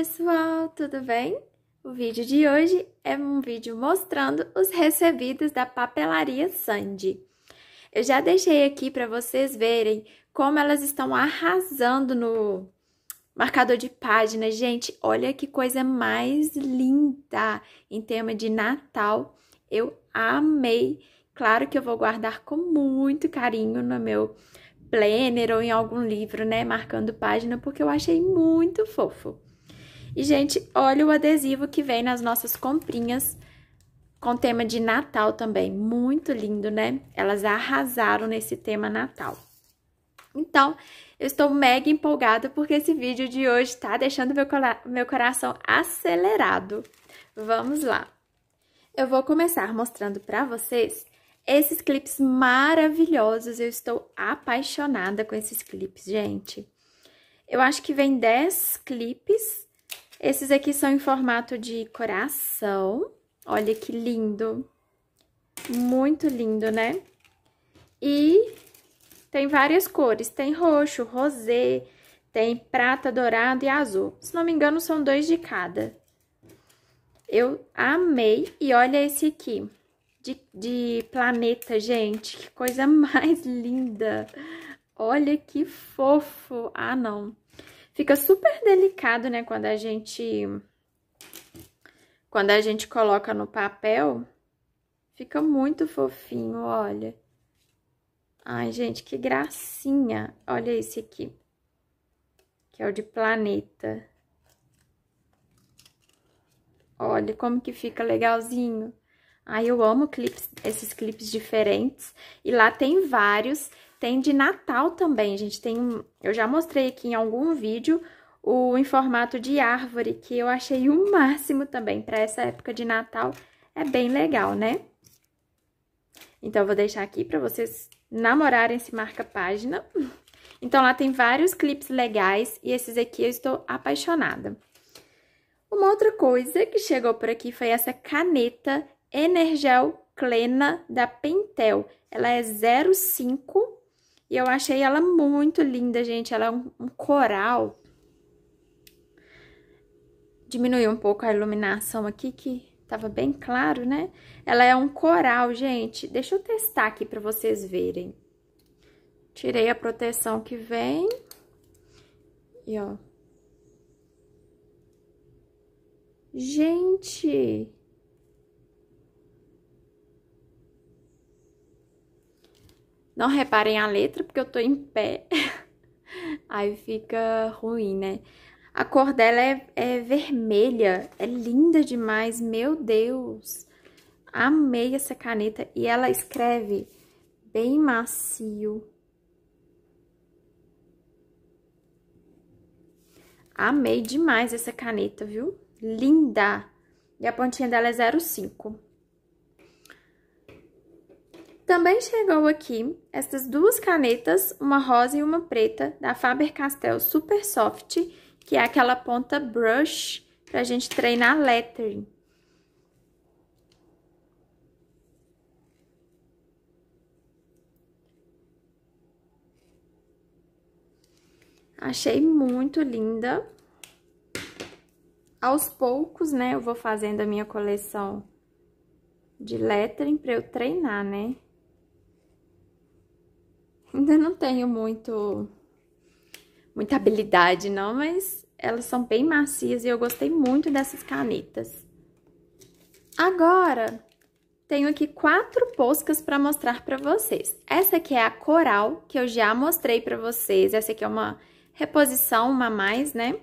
pessoal, tudo bem? O vídeo de hoje é um vídeo mostrando os recebidos da papelaria Sandy. Eu já deixei aqui para vocês verem como elas estão arrasando no marcador de página. Gente, olha que coisa mais linda em tema de Natal. Eu amei. Claro que eu vou guardar com muito carinho no meu planner ou em algum livro, né, marcando página, porque eu achei muito fofo. E, gente, olha o adesivo que vem nas nossas comprinhas com tema de Natal também. Muito lindo, né? Elas arrasaram nesse tema Natal. Então, eu estou mega empolgada porque esse vídeo de hoje tá deixando meu coração acelerado. Vamos lá! Eu vou começar mostrando pra vocês esses clipes maravilhosos. Eu estou apaixonada com esses clipes, gente. Eu acho que vem 10 clipes. Esses aqui são em formato de coração. Olha que lindo. Muito lindo, né? E tem várias cores. Tem roxo, rosé, tem prata, dourado e azul. Se não me engano, são 2 de cada. Eu amei. E olha esse aqui. De planeta, gente, que coisa mais linda. Olha que fofo. Ah, não. Fica super delicado, né, quando a gente coloca no papel, fica muito fofinho, olha. Ai, gente, que gracinha. Olha esse aqui, que é o de planeta. Olha como que fica legalzinho. Ai, eu amo clipes, esses clipes diferentes. E lá tem vários. Tem de Natal também, gente. Tem, eu já mostrei aqui em algum vídeo o em formato de árvore, que eu achei o máximo também. Para essa época de Natal é bem legal, né? Então, eu vou deixar aqui para vocês namorarem esse marca-página. Então, lá tem vários clipes legais e esses aqui eu estou apaixonada. Uma outra coisa que chegou por aqui foi essa caneta Energel Clena da Pentel. Ela é 05 e eu achei ela muito linda, gente. Ela é um coral. Diminuiu um pouco a iluminação aqui, que tava bem claro, né? Ela é um coral, gente. Deixa eu testar aqui pra vocês verem. Tirei a proteção que vem. E, ó. Gente! Não reparem a letra, porque eu tô em pé. Aí fica ruim, né? A cor dela é vermelha. É linda demais, meu Deus. Amei essa caneta. E ela escreve bem macio. Amei demais essa caneta, viu? Linda. E a pontinha dela é 05. Também chegou aqui essas duas canetas, uma rosa e uma preta, da Faber-Castell Super Soft, que é aquela ponta brush pra gente treinar lettering. Achei muito linda. Aos poucos, né, eu vou fazendo a minha coleção de lettering pra eu treinar, né? Ainda não tenho muita habilidade, não, mas elas são bem macias e eu gostei muito dessas canetas. Agora, tenho aqui 4 poscas para mostrar para vocês. Essa aqui é a coral, que eu já mostrei para vocês. Essa aqui é uma reposição, uma a mais, né?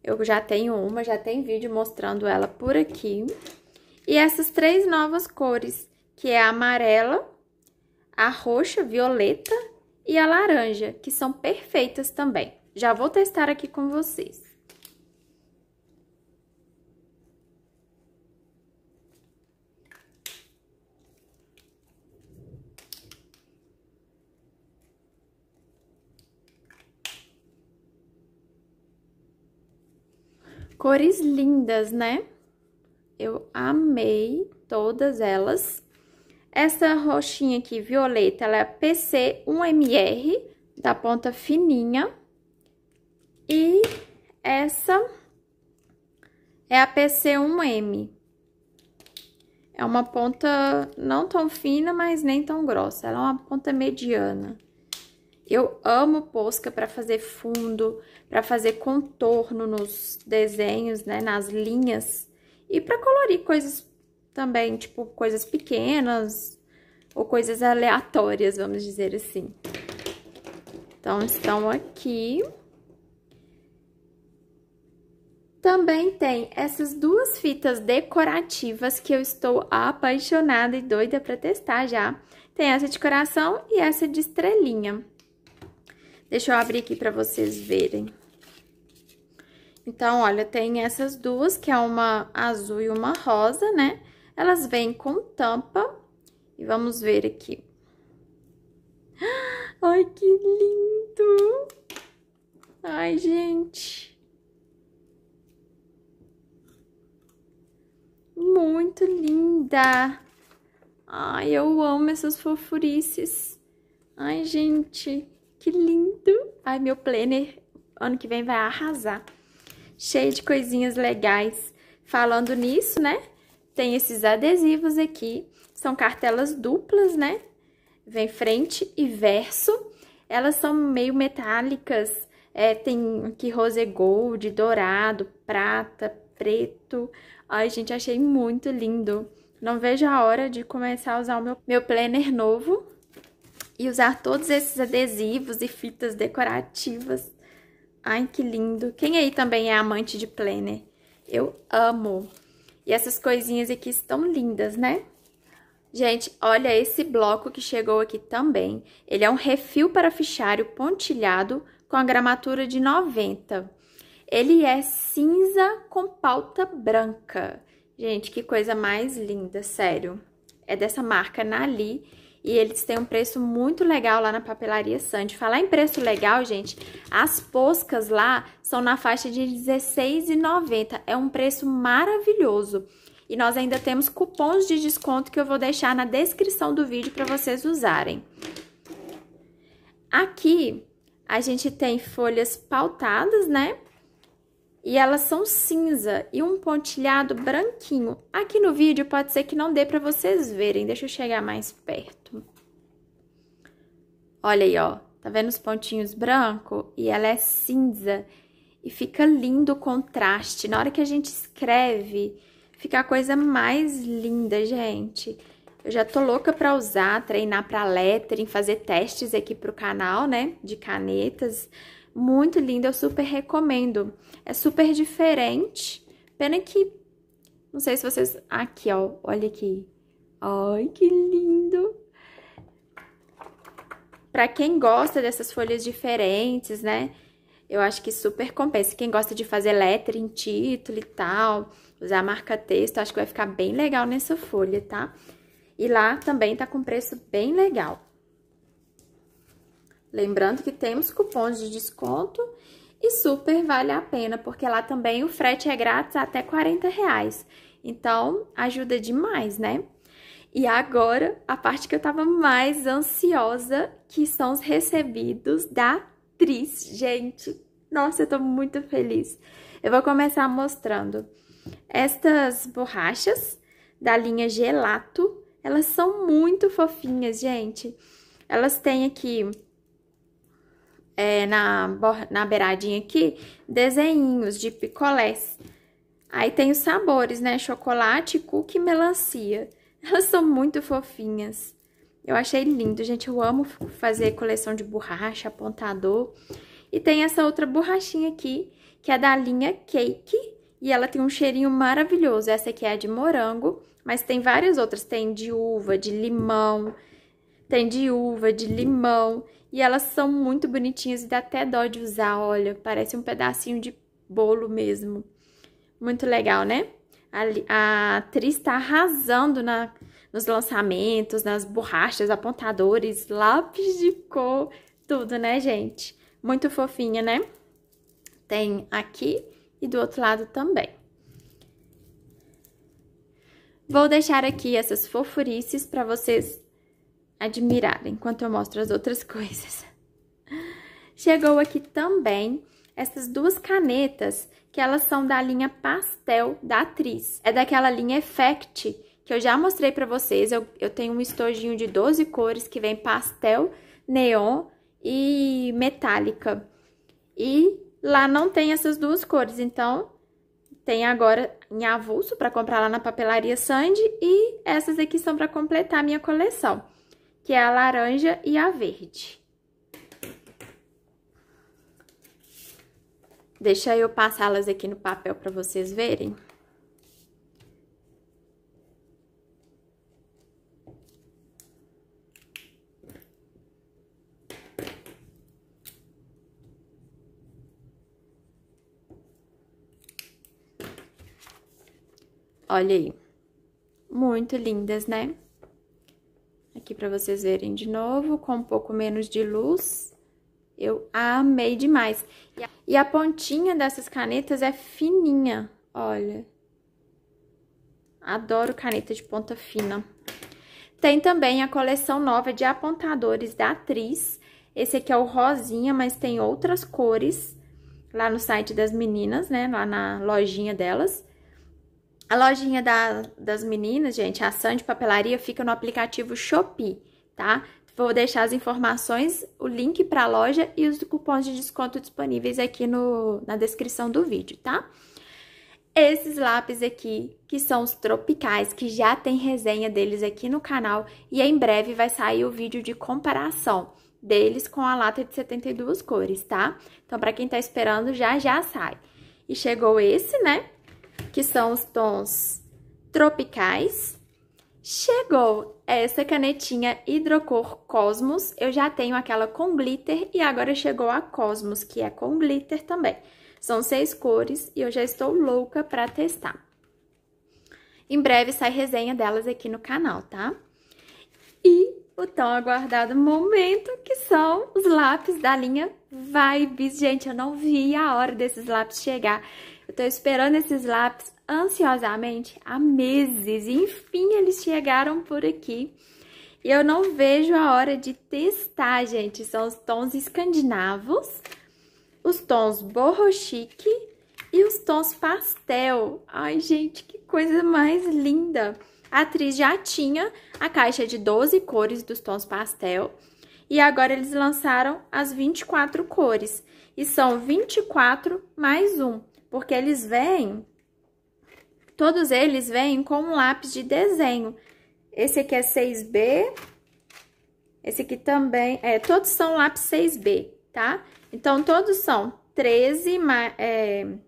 Eu já tenho uma, já tem vídeo mostrando ela por aqui. E essas 3 novas cores, que é a amarela, a roxa, violeta e a laranja, que são perfeitas também. Já vou testar aqui com vocês. Cores lindas, né? Eu amei todas elas. Essa roxinha aqui, violeta, ela é PC 1mr, da ponta fininha. E essa é a PC1M. É uma ponta não tão fina, mas nem tão grossa. Ela é uma ponta mediana. Eu amo Posca para fazer fundo, para fazer contorno nos desenhos, né, nas linhas. E para colorir coisas também, tipo coisas pequenas ou coisas aleatórias, vamos dizer assim. Então, estão aqui. Também tem essas duas fitas decorativas que eu estou apaixonada e doida para testar já. Tem essa de coração e essa de estrelinha. Deixa eu abrir aqui para vocês verem. Então, olha, tem essas duas, que é uma azul e uma rosa, né? Elas vêm com tampa e vamos ver aqui. Ai, que lindo! Ai, gente! Muito linda! Ai, eu amo essas fofurices. Ai, gente, que lindo! Ai, meu planner ano que vem vai arrasar. Cheio de coisinhas legais. Falando nisso, né? Tem esses adesivos aqui. São cartelas duplas, né? Vem frente e verso. Elas são meio metálicas. É, tem aqui rose gold, dourado, prata, preto. Ai, gente, achei muito lindo. Não vejo a hora de começar a usar o meu planner novo e usar todos esses adesivos e fitas decorativas. Ai, que lindo. Quem aí também é amante de planner? Eu amo. E essas coisinhas aqui estão lindas, né? Gente, olha esse bloco que chegou aqui também. Ele é um refil para fichário pontilhado com a gramatura de 90. Ele é cinza com pauta branca. Gente, que coisa mais linda, sério. É dessa marca Nali e eles têm um preço muito legal lá na Papelaria Sandy. Falar em preço legal, gente, as Poscas lá são na faixa de R$16,90. É um preço maravilhoso. E nós ainda temos cupons de desconto que eu vou deixar na descrição do vídeo para vocês usarem. Aqui a gente tem folhas pautadas, né? E elas são cinza e um pontilhado branquinho. Aqui no vídeo pode ser que não dê pra vocês verem. Deixa eu chegar mais perto. Olha aí, ó. Tá vendo os pontinhos branco? E ela é cinza. E fica lindo o contraste. Na hora que a gente escreve, fica a coisa mais linda, gente. Eu já tô louca pra usar, treinar pra lettering, fazer testes aqui pro canal, né? De canetas. Muito linda, eu super recomendo. É super diferente. Pena que... Não sei se vocês... Aqui, ó. Olha aqui. Ai, que lindo! Pra quem gosta dessas folhas diferentes, né? Eu acho que super compensa. Quem gosta de fazer lettering, título e tal, usar marca-texto, acho que vai ficar bem legal nessa folha, tá? E lá também tá com preço bem legal. Lembrando que temos cupons de desconto e super vale a pena, porque lá também o frete é grátis até R$40. Então, ajuda demais, né? E agora, a parte que eu tava mais ansiosa, que são os recebidos da Tris, gente. Nossa, eu tô muito feliz. Eu vou começar mostrando estas borrachas da linha Gelato. Elas são muito fofinhas, gente. Elas têm aqui... na beiradinha aqui, desenhinhos de picolés. Aí tem os sabores, né? Chocolate, cookie e melancia. Elas são muito fofinhas. Eu achei lindo, gente. Eu amo fazer coleção de borracha, apontador. E tem essa outra borrachinha aqui, que é da linha Cake. E ela tem um cheirinho maravilhoso. Essa aqui é de morango, mas tem várias outras. Tem de uva, de limão... Tem de uva, de limão, e elas são muito bonitinhas e dá até dó de usar, olha, parece um pedacinho de bolo mesmo. Muito legal, né? A Tris tá arrasando nos lançamentos, nas borrachas, apontadores, lápis de cor, tudo, né, gente? Muito fofinha, né? Tem aqui e do outro lado também. Vou deixar aqui essas fofurices para vocês admirar enquanto eu mostro as outras coisas. Chegou aqui também essas duas canetas que elas são da linha Pastel da Tris. É daquela linha Effect, que eu já mostrei pra vocês. Eu tenho um estojinho de 12 cores, que vem pastel, neon e metálica. E lá não tem essas duas cores, então tem agora em avulso pra comprar lá na papelaria Sandy. E essas aqui são pra completar a minha coleção, que é a laranja e a verde. Deixa eu passá-las aqui no papel para vocês verem. Olha aí. Muito lindas, né? Aqui para vocês verem de novo, com um pouco menos de luz. Eu amei demais. E a pontinha dessas canetas é fininha, olha. Adoro caneta de ponta fina. Tem também a coleção nova de apontadores da Tris. Esse aqui é o rosinha, mas tem outras cores lá no site das meninas, né? Lá na lojinha delas. A lojinha das meninas, gente, a Sandy Papelaria, fica no aplicativo Shopee, tá? Vou deixar as informações, o link para a loja e os cupons de desconto disponíveis aqui na descrição do vídeo, tá? Esses lápis aqui, que são os tropicais, que já tem resenha deles aqui no canal. E em breve vai sair o vídeo de comparação deles com a lata de 72 cores, tá? Então, para quem tá esperando, já sai. E chegou esse, né? Que são os tons tropicais. Chegou essa canetinha hidrocor Cosmos, eu já tenho aquela com glitter e agora chegou a Cosmos, que é com glitter também. São 6 cores e eu já estou louca pra testar. Em breve sai resenha delas aqui no canal, tá? E o tão aguardado momento, que são os lápis da linha Vibes. Gente, eu não vi a hora desses lápis chegar. Eu tô esperando esses lápis ansiosamente há meses, e enfim eles chegaram por aqui. E eu não vejo a hora de testar, gente. São os tons escandinavos, os tons boho chique e os tons pastel. Ai, gente, que coisa mais linda! A atriz já tinha a caixa de 12 cores dos tons pastel e agora eles lançaram as 24 cores. E são 24 mais um, porque eles vêm... Todos eles vêm com um lápis de desenho. Esse aqui é 6B. Esse aqui também... todos são lápis 6B, tá? Então, todos são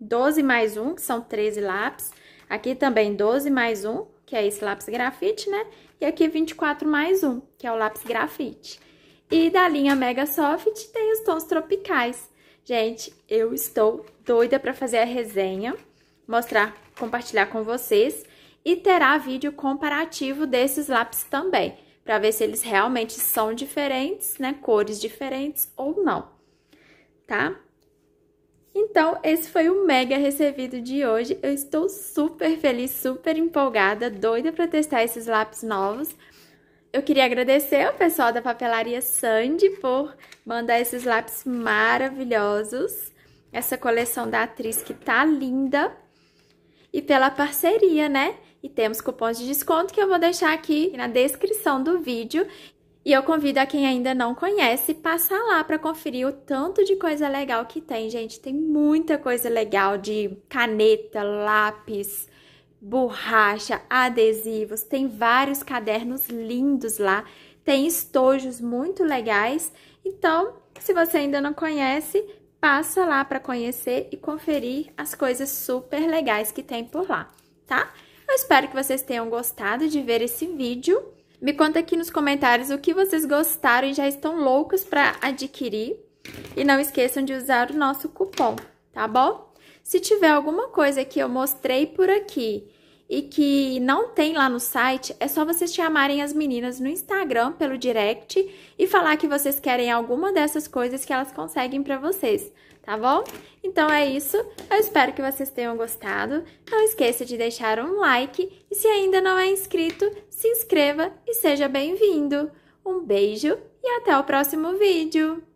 12 mais 1, que são 13 lápis. Aqui também 12 mais 1, que é esse lápis grafite, né? E aqui 24 mais 1, que é o lápis grafite. E da linha Mega Soft tem os tons tropicais. Gente, eu estou doida pra fazer a resenha, mostrar, compartilhar com vocês, e terá vídeo comparativo desses lápis também, para ver se eles realmente são diferentes, né, cores diferentes ou não, tá? Então, esse foi o mega recebido de hoje. Eu estou super feliz, super empolgada, doida para testar esses lápis novos. Eu queria agradecer ao pessoal da Papelaria Sandy por mandar esses lápis maravilhosos, essa coleção da atriz que tá linda. E pela parceria, né? E temos cupons de desconto que eu vou deixar aqui na descrição do vídeo. E eu convido a quem ainda não conhece, passar lá para conferir o tanto de coisa legal que tem, gente. Tem muita coisa legal de caneta, lápis, borracha, adesivos. Tem vários cadernos lindos lá. Tem estojos muito legais. Então, se você ainda não conhece... Passa lá para conhecer e conferir as coisas super legais que tem por lá, tá? Eu espero que vocês tenham gostado de ver esse vídeo. Me conta aqui nos comentários o que vocês gostaram e já estão loucos para adquirir. E não esqueçam de usar o nosso cupom, tá bom? Se tiver alguma coisa que eu mostrei por aqui e que não tem lá no site, é só vocês chamarem as meninas no Instagram pelo direct e falar que vocês querem alguma dessas coisas que elas conseguem pra vocês, tá bom? Então é isso, eu espero que vocês tenham gostado, não esqueça de deixar um like e se ainda não é inscrito, se inscreva e seja bem-vindo! Um beijo e até o próximo vídeo!